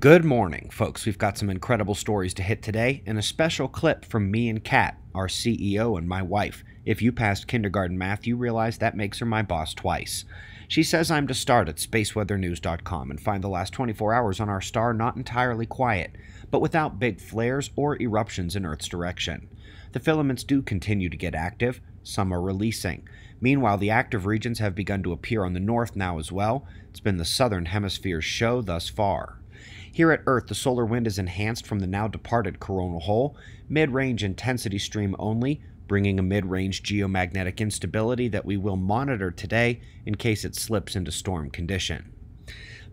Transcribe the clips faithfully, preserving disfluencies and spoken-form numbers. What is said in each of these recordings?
Good morning, folks. We've got some incredible stories to hit today and a special clip from me and Kat, our C E O and my wife. If you passed kindergarten math, you realize that makes her my boss twice. She says I'm to start at space weather news dot com and find the last twenty-four hours on our star not entirely quiet, but without big flares or eruptions in Earth's direction. The filaments do continue to get active. Some are releasing. Meanwhile, the active regions have begun to appear on the north now as well. It's been the southern hemisphere's show thus far. Here at Earth, the solar wind is enhanced from the now departed coronal hole, mid-range intensity stream only, bringing a mid-range geomagnetic instability that we will monitor today in case it slips into storm condition.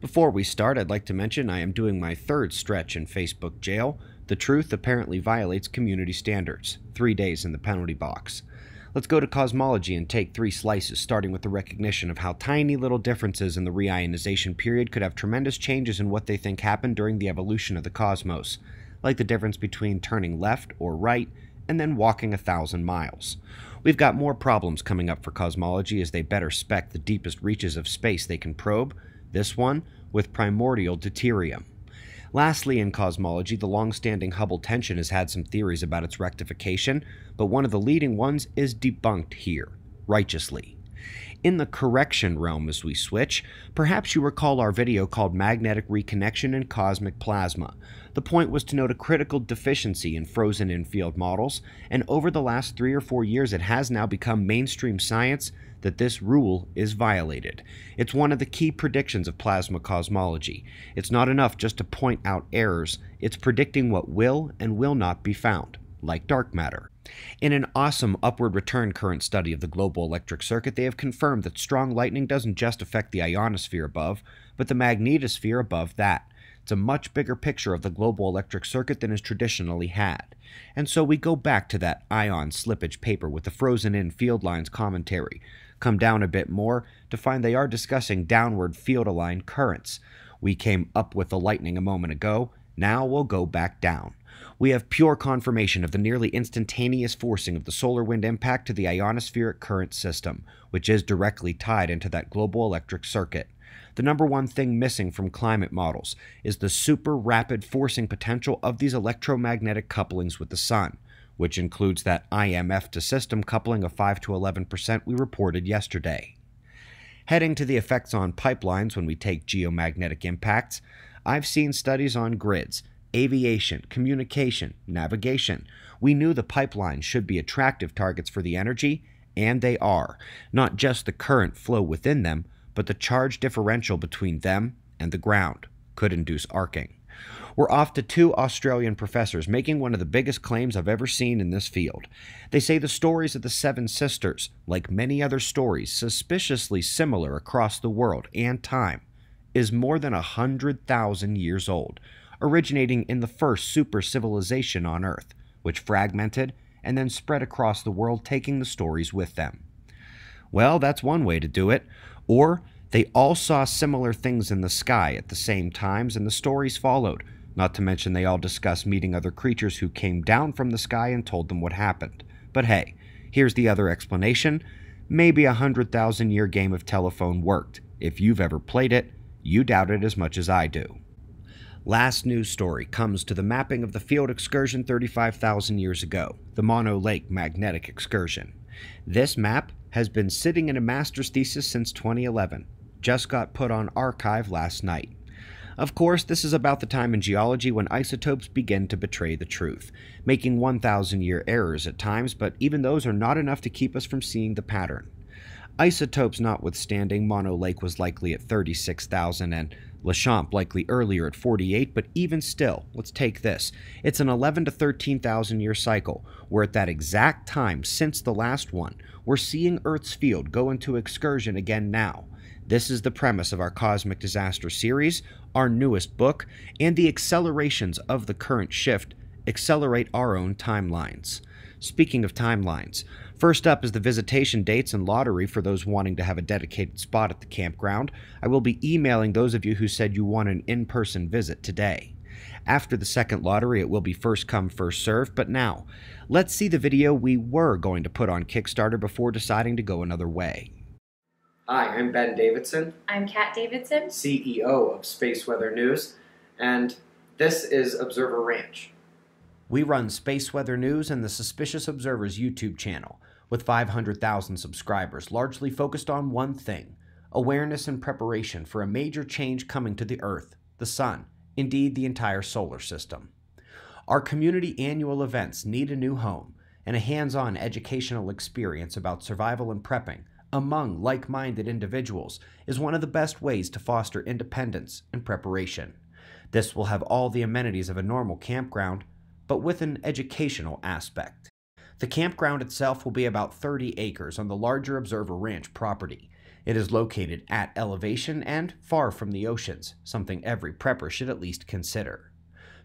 Before we start, I'd like to mention I am doing my third stretch in Facebook jail. The truth apparently violates community standards. Three days in the penalty box. Let's go to cosmology and take three slices, starting with the recognition of how tiny little differences in the reionization period could have tremendous changes in what they think happened during the evolution of the cosmos, like the difference between turning left or right and then walking a thousand miles. We've got more problems coming up for cosmology as they better spec the deepest reaches of space they can probe, this one with primordial deuterium. Lastly, in cosmology, the long-standing Hubble tension has had some theories about its rectification, but one of the leading ones is debunked here, righteously. In the correction realm as we switch, perhaps you recall our video called Magnetic Reconnection in Cosmic Plasma. The point was to note a critical deficiency in frozen in-field models, and over the last three or four years it has now become mainstream science that this rule is violated. It's one of the key predictions of plasma cosmology. It's not enough just to point out errors, it's predicting what will and will not be found, like dark matter. In an awesome upward return current study of the global electric circuit, they have confirmed that strong lightning doesn't just affect the ionosphere above, but the magnetosphere above that. It's a much bigger picture of the global electric circuit than is traditionally had. And so we go back to that ion slippage paper with the frozen-in field lines commentary. Come down a bit more to find they are discussing downward field-aligned currents. We came up with the lightning a moment ago. Now we'll go back down. We have pure confirmation of the nearly instantaneous forcing of the solar wind impact to the ionospheric current system, which is directly tied into that global electric circuit. The number one thing missing from climate models is the super rapid forcing potential of these electromagnetic couplings with the sun, which includes that I M F to system coupling of five to eleven percent we reported yesterday. Heading to the effects on pipelines when we take geomagnetic impacts, I've seen studies on grids, aviation, communication, navigation. We knew the pipelines should be attractive targets for the energy, and they are. Not just the current flow within them, but the charge differential between them and the ground could induce arcing. We're off to two Australian professors making one of the biggest claims I've ever seen in this field. They say the stories of the Seven Sisters, like many other stories suspiciously similar across the world and time, is more than a hundred thousand years old, originating in the first super civilization on Earth, which fragmented and then spread across the world, taking the stories with them. Well, that's one way to do it. Or they all saw similar things in the sky at the same times, and the stories followed. Not to mention they all discussed meeting other creatures who came down from the sky and told them what happened. But hey, here's the other explanation. Maybe a hundred thousand year game of telephone worked. If you've ever played it, you doubt it as much as I do. Last news story comes to the mapping of the field excursion thirty-five thousand years ago, the Mono Lake magnetic excursion. This map has been sitting in a master's thesis since twenty eleven, just got put on archive last night. Of course, this is about the time in geology when isotopes begin to betray the truth, making one thousand year errors at times, but even those are not enough to keep us from seeing the pattern. Isotopes notwithstanding, Mono Lake was likely at thirty-six thousand and LeChamp likely earlier at forty-eight, but even still, let's take this. It's an eleven to thirteen thousand year cycle, where at that exact time since the last one, we're seeing Earth's field go into excursion again now. This is the premise of our Cosmic Disaster series, our newest book, and the accelerations of the current shift accelerate our own timelines. Speaking of timelines, first up is the visitation dates and lottery for those wanting to have a dedicated spot at the campground. I will be emailing those of you who said you want an in-person visit today. After the second lottery, it will be first come, first served. But now, let's see the video we were going to put on Kickstarter before deciding to go another way. Hi, I'm Ben Davidson. I'm Kat Davidson, C E O of Space Weather News. And this is Observer Ranch. We run Space Weather News and the Suspicious Observer's YouTube channel, with five hundred thousand subscribers, largely focused on one thing: awareness and preparation for a major change coming to the Earth, the Sun, indeed the entire solar system. Our community annual events need a new home and a hands-on educational experience about survival and prepping among like-minded individuals is one of the best ways to foster independence and preparation. This will have all the amenities of a normal campground, but with an educational aspect. The campground itself will be about thirty acres on the larger Observer Ranch property. It is located at elevation and far from the oceans, something every prepper should at least consider.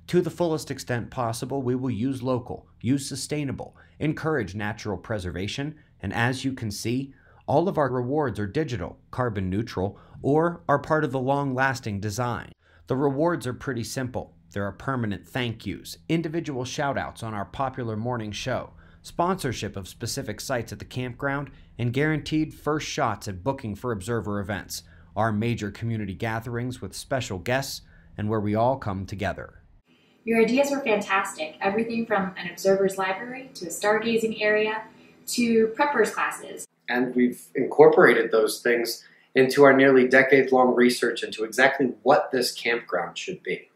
To the fullest extent possible, we will use local, use sustainable, encourage natural preservation, and as you can see, all of our rewards are digital, carbon neutral, or are part of the long-lasting design. The rewards are pretty simple. There are permanent thank yous, individual shout-outs on our popular morning show, sponsorship of specific sites at the campground, and guaranteed first shots at booking for Observer events, our major community gatherings with special guests, and where we all come together. Your ideas were fantastic, everything from an observer's library to a stargazing area to preppers classes. And we've incorporated those things into our nearly decade-long research into exactly what this campground should be.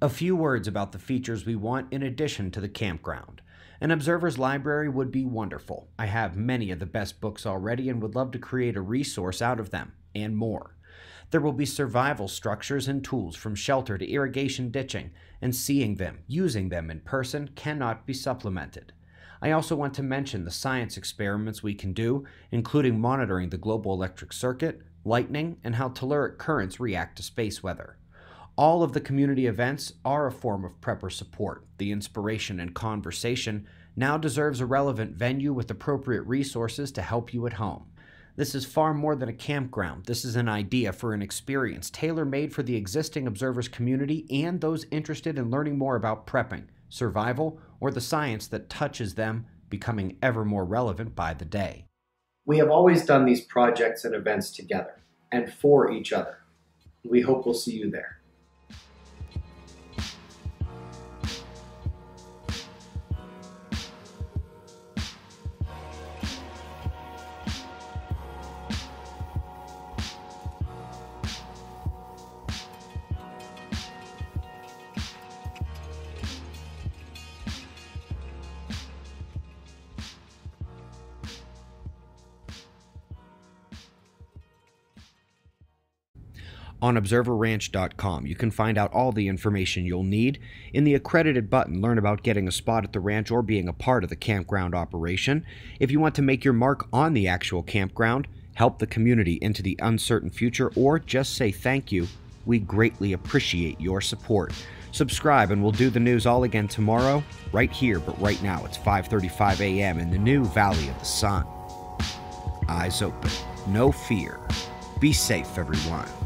A few words about the features we want in addition to the campground. An observer's library would be wonderful. I have many of the best books already and would love to create a resource out of them, and more. There will be survival structures and tools from shelter to irrigation ditching, and seeing them, using them in person cannot be supplemented. I also want to mention the science experiments we can do, including monitoring the global electric circuit, lightning, and how telluric currents react to space weather. All of the community events are a form of prepper support. The inspiration and conversation now deserves a relevant venue with appropriate resources to help you at home. This is far more than a campground. This is an idea for an experience tailor-made for the existing observers community and those interested in learning more about prepping, survival, or the science that touches them, becoming ever more relevant by the day. We have always done these projects and events together and for each other. We hope we'll see you there. On observer ranch dot com, you can find out all the information you'll need. In the accredited button, learn about getting a spot at the ranch or being a part of the campground operation. If you want to make your mark on the actual campground, help the community into the uncertain future, or just say thank you, we greatly appreciate your support. Subscribe and we'll do the news all again tomorrow, right here, but right now it's five thirty-five a m in the new Valley of the Sun. Eyes open, no fear. Be safe, everyone.